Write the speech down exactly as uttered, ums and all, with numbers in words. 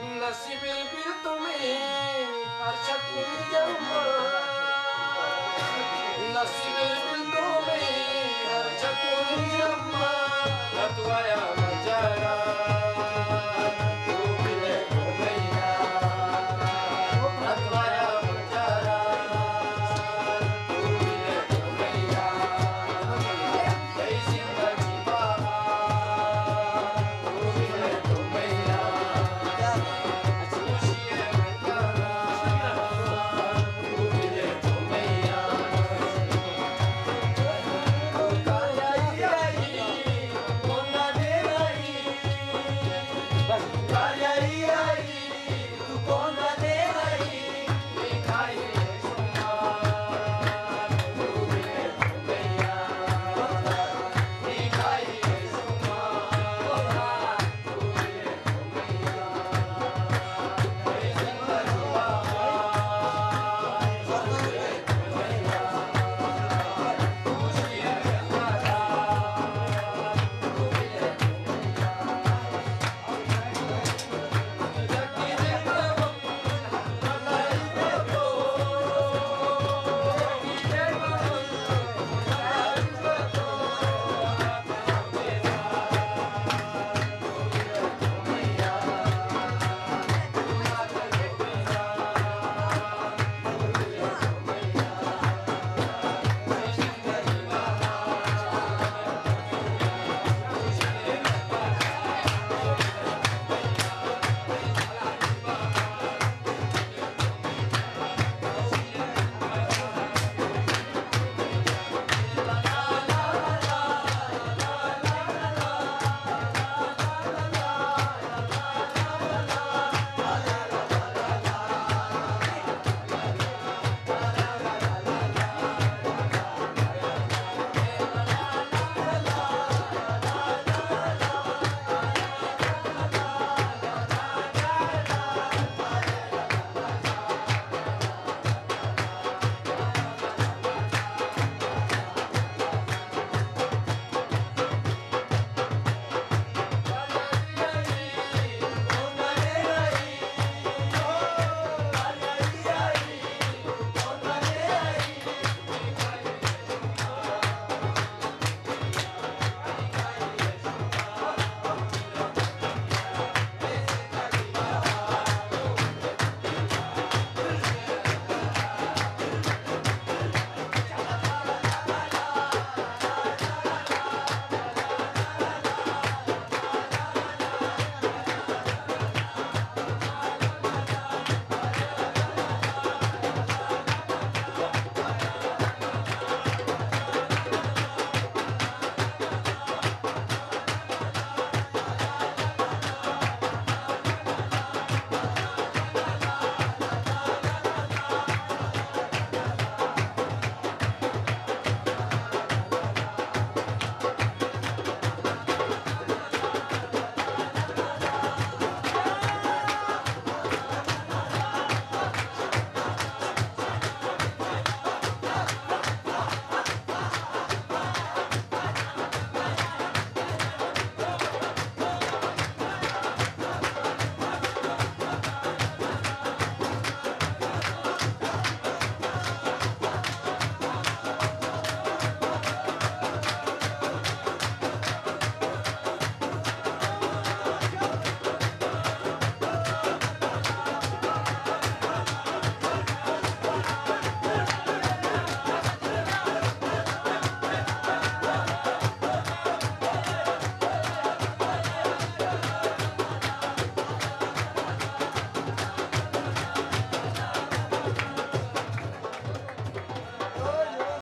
नसीब बिल तुम्हें अर्शद मिल जाऊंगा, नसीब बिल तुम्हें अर्शद मिल जाऊंगा। लतवाया मजारा Bye.